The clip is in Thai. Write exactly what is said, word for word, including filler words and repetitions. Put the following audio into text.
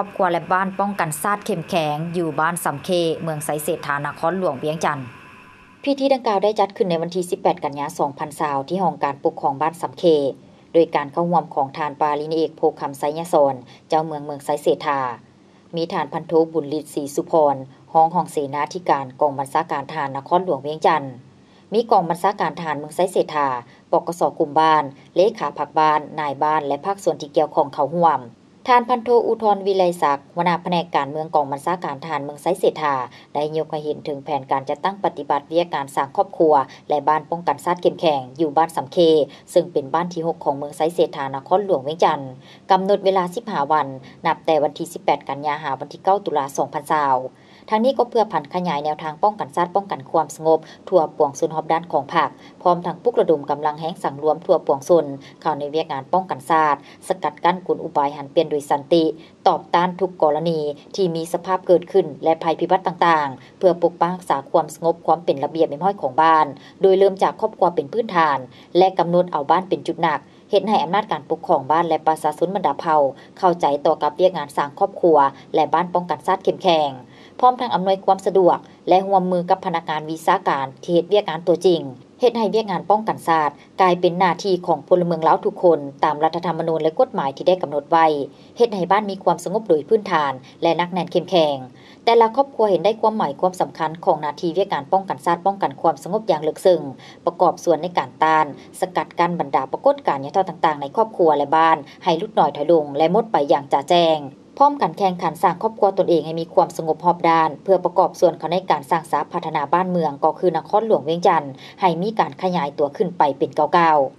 ครอบครัวและบ้านป้องกันซาดเข้มแข็งอยู่บ้านสำเคเมืองไสเศรษฐานครหลวงเวียงจันทร์พิธีดังกล่าวได้จัดขึ้นในวันที่สิบแปดกันยายนสองพันยี่สิบที่ห้องการปกครองบ้านสำเคโดยการเข้าร่วมของทานปาลินเอกโพคำไสยสอนเจ้าเมืองเมืองไสเศรษฐามีทานพันธุบุญฤทธิ์ศรีสุพรห้องห้องเสนาธิการกองบัญชาการทหารนครหลวงเวียงจันทร์มีกองบัญชาการทหารเมืองไสเศรษฐาปกส.กลุ่มบ้านเลขาผักบ้านนายบ้านและภาคส่วนที่เกี่ยวของเขาห่วมทานพันโทอุทรวิไลศักดิ์หัวหน้าแผนกการเมืองกองบัญชาการทหารเมืองไสเศรษฐาได้ยกให้เห็นถึงแผนการจัดตั้งปฏิบัติวิทยาการสร้างครอบครัวและบ้านป้องกันซาดเข้มแข็งอยู่บ้านสำเคซึ่งเป็นบ้านที่หกของเมืองไสเศรษฐานครหลวงเวียงจันทร์กำหนดเวลาสิบห้าวันนับแต่วันที่สิบแปดกันยายนวันที่เก้าตุลาคมสองพันยี่สิบทั้งนี้ก็เพื่อผันขยายแนวทางป้องกันซาดป้องกันความสงบทั่วปวงส่วนหอบด้านของภาคพร้อมทั้งปุกระดมกำลังแห้งสั่งรวมทั่วปวงส่วนเข้าในเวียกงานป้องกันซาดสกัดกั้นกลุ่มอุบายหันเปลี่ยนโดยสันติตอบต้านทุกกรณีที่มีสภาพเกิดขึ้นและภัยพิบัติต่างๆเพื่อปกป้องรักษาความสงบความเป็นระเบียบเรียบร้อยของบ้านโดยเริ่มจากครอบครัวเป็นพื้นฐานและกำหนดเอาบ้านเป็นจุดหนักเหตุให้อำนาจการปกครองบ้านและประชาชนบรรดาเผ่าเข้าใจต่อกับเวียกงานสร้างครอบครัวและบ้านป้องกันซาดเข้มแข็งพร้อมทางอำนวยความสะดวกและร่วมมือกับพนักงานวิสาหกิจที่เฮ็ดเวียกงานตัวจริงเฮ็ดให้เวียกงานป้องกันซาดกลายเป็นหน้าที่ของพลเมืองลาวทุกคนตามรัฐธรรมนูญและกฎหมายที่ได้กำหนดไว้เฮ็ดให้บ้านมีความสงบโดยพื้นฐานและนักแน่นเข้มแข็งแต่ละครอบครัวเห็นได้ความหมายความสำคัญของหน้าที่เวียกงานป้องกันซาดป้องกันความสงบอย่างลึกซึ้งประกอบส่วนในการต้านสกัดกั้นบรรดาปรากฏการณ์ยถาต่างๆในครอบครัวและบ้านให้ลดน้อยถอยลงและหมดไปอย่างจ่าแจ้งพร้อมกันแข่งขันสร้างครอบครัวตนเองให้มีความสงบรอบด้านเพื่อประกอบส่วนเขาในการสร้างสาพัฒนาบ้านเมืองก็คือนครหลวงเวียงจันทร์ให้มีการขยายตัวขึ้นไปเป็นเก่าๆ